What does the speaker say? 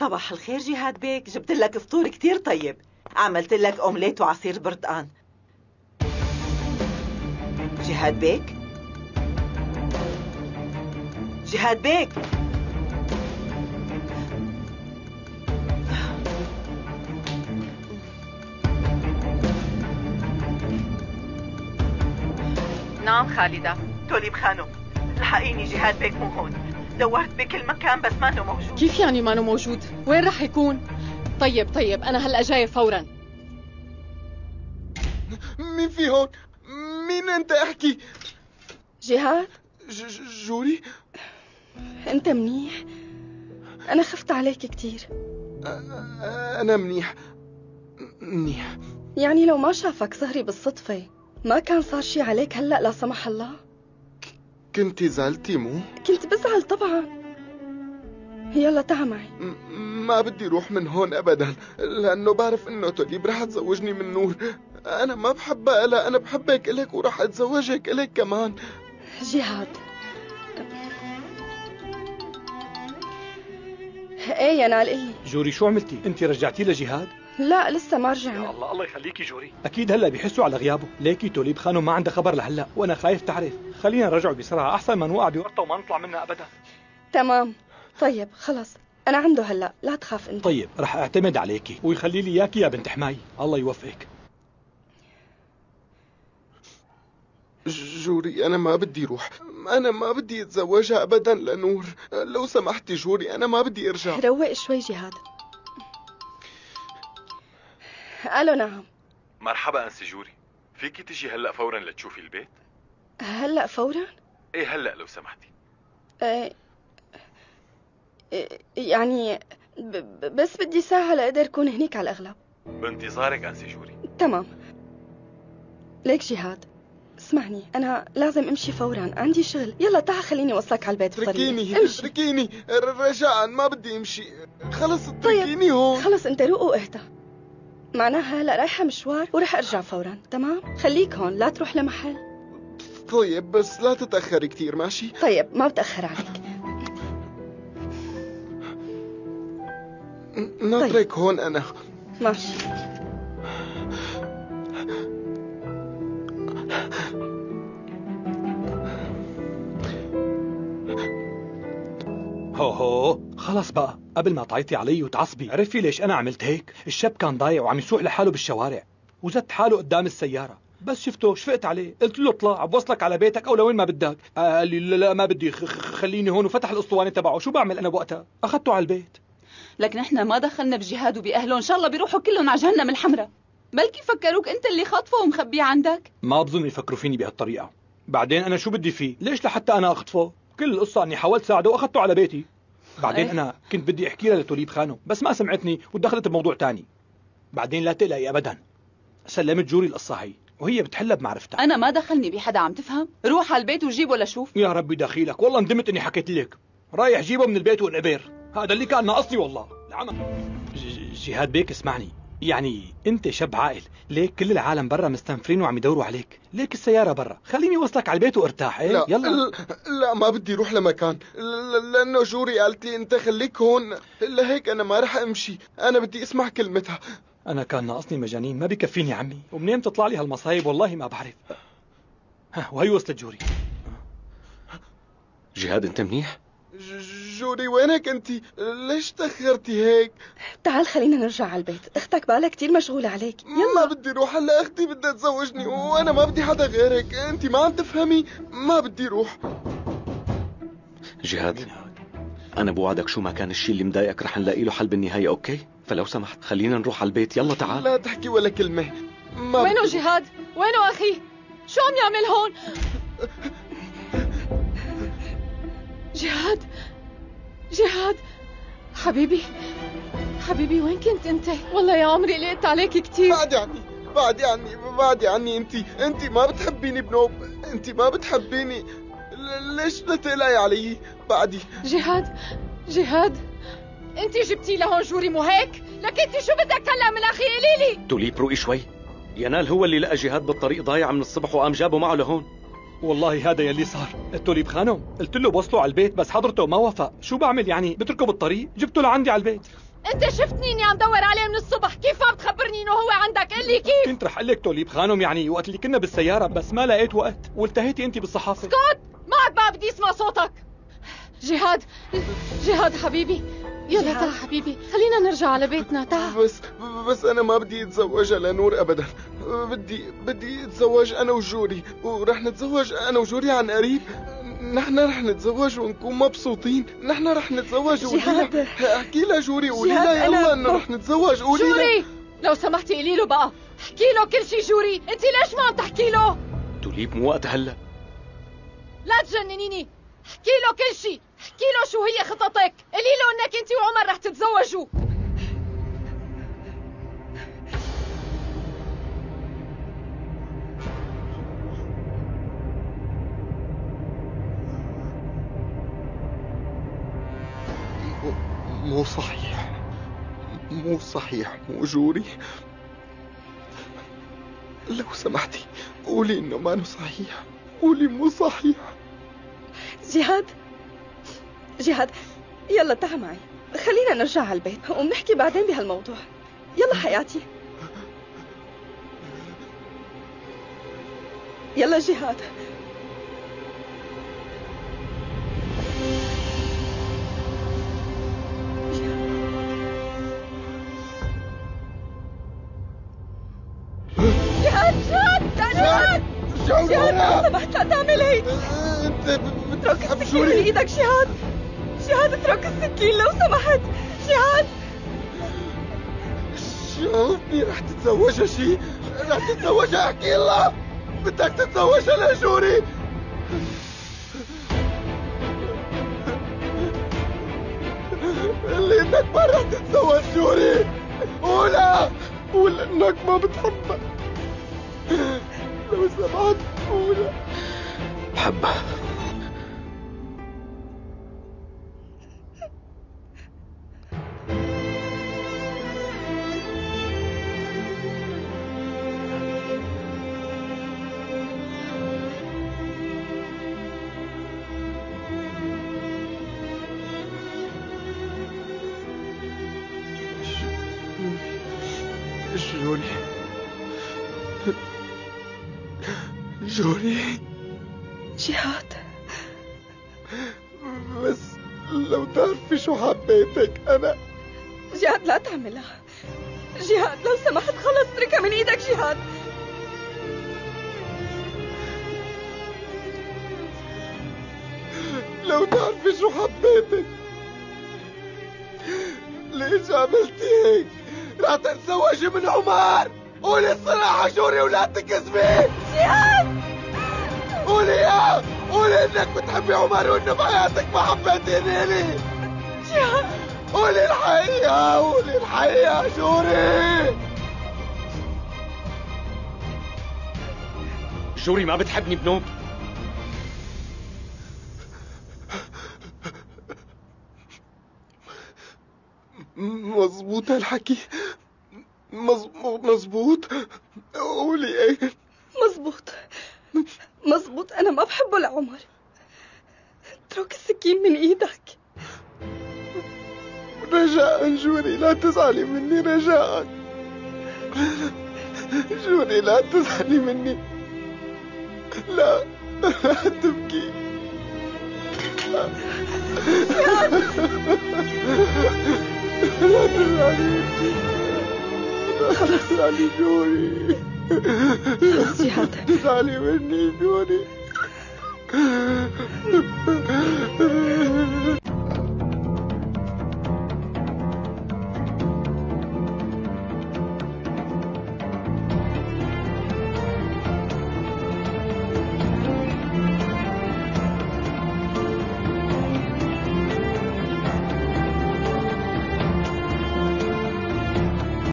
صباح الخير جهاد بيك، جبت لك فطور كتير طيب، عملت لك اومليت وعصير برتقان. جهاد بيك، جهاد بيك، نعم خالدة. توليب خانم، الحقيني جهاد بيك مو هون، دورت بكل مكان بس مانه موجود. كيف يعني مانه موجود؟ وين رح يكون؟ طيب أنا هلأ جاية فورا. مين في هون؟ مين أنت احكي؟ جهاد؟ جوري؟ أنت منيح؟ أنا خفت عليك كتير. أنا منيح. يعني لو ما شافك ظهري بالصدفة ما كان صار شي عليك هلأ لا سمح الله؟ كنتي زعلتي مو؟ كنت بزعل طبعا. يلا تعال معي. ما بدي روح من هون أبدا، لأنه بعرف إنه توليب رح تزوجني من نور. أنا ما بحبها إلها، أنا بحبك إلك ورح أتزوجك إلك كمان. جهاد، إيه يا نال إلي؟ جوري شو عملتي؟ أنت رجعتي لجهاد؟ لا لسه ما رجعنا. يا الله يخليكي جوري، اكيد هلا بيحسوا على غيابه، ليكي توليب خانم ما عندها خبر لهلا وانا خايف تعرف، خلينا نرجعه بسرعه احسن ما نوقع بورطه وما نطلع منها ابدا. تمام، طيب خلص انا عنده هلا، لا تخاف انت. طيب رح اعتمد عليكي ويخلي لي اياكي يا بنت حماي، الله يوفقك. جوري انا ما بدي روح، انا ما بدي اتزوجها ابدا لنور، لو سمحتي جوري انا ما بدي ارجع. روق شوي جهاد. الو نعم. مرحبا انسي جوري، فيكي تجي هلا فورا لتشوفي البيت؟ هلا فورا؟ ايه هلا لو سمحتي. يعني بس بدي ساعة لأقدر اكون هنيك على الاغلب. بانتظارك انسي جوري. تمام. ليك جهاد، اسمعني انا لازم امشي فورا، عندي شغل، يلا تعال خليني اوصلك على البيت بطريقي. اتركيني رجاء، ما بدي امشي، خلص اتركيني هون. خلص انت روق واهدى، معناها هلا رايحة مشوار ورح ارجع فورا، تمام؟ خليك هون لا تروح لمحل. طيب بس لا تتأخري كثير ماشي؟ طيب ما بتأخر عليك. ناطرك طيب. هون انا. ماشي. هو خلص بقى، قبل ما تعيطي علي وتعصبي، عرفي ليش أنا عملت هيك؟ الشاب كان ضايع وعم يسوق لحاله بالشوارع، وزت حاله قدام السيارة، بس شفته شفقت عليه، قلت له اطلع بوصلك على بيتك أو لوين ما بدك، قال لي لا ما بدي خليني هون، وفتح الأسطوانة تبعه، شو بعمل أنا بوقتها؟ أخذته على البيت. لك نحن ما دخلنا بجهاد وبأهله، إن شاء الله بيروحوا كلهم على جهنم الحمراء، بلكي فكروك أنت اللي خاطفه ومخبيه عندك. ما بظن يفكروا فيني بهالطريقة، بعدين أنا شو بدي فيه؟ ليش لحتى أنا أخطفه؟ كل القصة إني حاولت ساعده وأخذته على بيتي. بعدين أنا كنت بدي أحكي لها لتوليب خانم بس ما سمعتني ودخلت بموضوع تاني. بعدين لا تقلقي أبدا، سلمت جوري القصة هي وهي بتحلها بمعرفتها، أنا ما دخلني بحدا عم تفهم؟ روح على البيت وجيبه لشوف. يا ربي دخيلك، والله ندمت إني حكيت لك، رايح جيبه من البيت وانقبر، هذا اللي كان ناقصني والله. جهاد بيك اسمعني، يعني أنت شاب عاقل، ليك كل العالم برا مستنفرين وعم يدوروا عليك، ليك السيارة برا، خليني وصلك على البيت وارتاح. إيه؟ لا يلا. لا ما بدي روح لمكان، لأنه جوري قالت لي أنت خليك هون، لهيك أنا ما رح أمشي، أنا بدي أسمع كلمتها. أنا كان ناقصني مجانين، ما بكفيني عمي، ومنين بتطلع لي هالمصايب والله ما بعرف. ها وهي وصلت جوري. جهاد أنت منيح؟ جوري وينك انت؟ ليش تأخرتي هيك؟ تعال خلينا نرجع على البيت، اختك بقالها كتير مشغولة عليك، يلا. ما بدي روح هلا، اختي بدها تزوجني وانا ما بدي حدا غيرك، انت ما عم تفهمي، ما بدي روح. جهاد انا بوعدك شو ما كان الشيء اللي مضايقك رح نلاقي له حل بالنهاية، اوكي؟ فلو سمحت خلينا نروح على البيت، يلا تعال. لا تحكي ولا كلمة. وينه جهاد؟ وينه اخي؟ شو عم يعمل هون؟ جهاد، جهاد حبيبي، حبيبي وين كنت انت؟ والله يا عمري لقيت عليك كتير. بعدي عني انت ما بتحبيني بنوب، انت ما بتحبيني، ليش لا تقلقي علي؟ بعدي. جهاد انت جبتي لهون جوري مو هيك؟ لك انت شو بدك هلا من اخي؟ قولي لي. توليب روقي شوي، ينال هو اللي لقى جهاد بالطريق ضايع من الصبح وقام جابه معه لهون. والله هذا يلي صار، توليب خانم قلت له وصله على البيت بس حضرته ما وافق، شو بعمل يعني؟ بتركه بالطريق، جبته لعندي على البيت. انت شفتني اني عم دور عليه من الصبح، كيف ما بتخبرني انه هو عندك؟ قل لي كيف. كنت رح اقول لك توليب خانم، يعني وقت اللي كنا بالسياره بس ما لقيت وقت والتهيتي انت بالصحافه. اسكت، ما بدي اسمع صوتك. جهاد، جهاد حبيبي، يلا تعال حبيبي، خلينا نرجع على بيتنا، تعال. بس انا ما بدي اتزوجها لنور ابدا، بدي اتزوج انا وجوري، ورح نتزوج انا وجوري عن قريب، نحن رح نتزوج ونكون مبسوطين، نحن رح نتزوج. جهاد احكي لها جوري، قولي لها يلا انه رح نتزوج، قولي لها. جوري لو سمحتي قولي له بقى، احكي له كل شيء. جوري انت ليش ما عم تحكي له؟ توليب مو وقت هلا. لا تجننيني، احكي له كل شيء، احكي له شو هي خططك، قولي له انك انت وعمر رح تتزوجوا. مو صحيح، مو صحيح، مو جوري، لو سمحتي قولي انه ما صحيح، قولي مو صحيح. جهاد، جهاد يلا تعا معي، خلينا نرجع على البيت وبنحكي بعدين بهالموضوع، يلا حياتي، يلا جهاد. جهاد ما سمحت لها تعمل هيك. انت اترك السكين من ايدك جهاد، جهاد اترك السكين لو سمحت. جهاد شوفني، رح تتزوجها شيء، رح تتزوجها، احكي لها بدك تتزوجها لجوري. اللي انك ما رح تتزوج جوري، قولها، قول انك ما بتحبها لو سمحت، قولها. بحبها. جوري. جهاد بس لو تعرفي شو حبيتك انا. جهاد لا تعملها، جهاد لو سمحت خلص اتركها من ايدك. جهاد لو تعرفي شو حبيتك ليش عملتي هيك؟ رح تتزوجي من عمر، قولي الصراحة جوري ولا تكذبي. جهاد قولي يا، قولي انك بتحبي عمر وانه بحياتك ما حبيتيني لي. جهاد قولي الحقيقة، قولي الحقيقة جوري. جوري ما بتحبني بنوب. مظبوط هالحكي؟ مظبوط، قولي ايه. مظبوط، مظبوط، أنا ما بحبه لعمر. اترك السكين من إيدك. رجاء جوري لا تزعلي مني، رجاء جوري لا تزعلي مني، لا لا تبكي. لا تزعلي خلص علي جوري، خلص جهاد تزعلي مني جوري.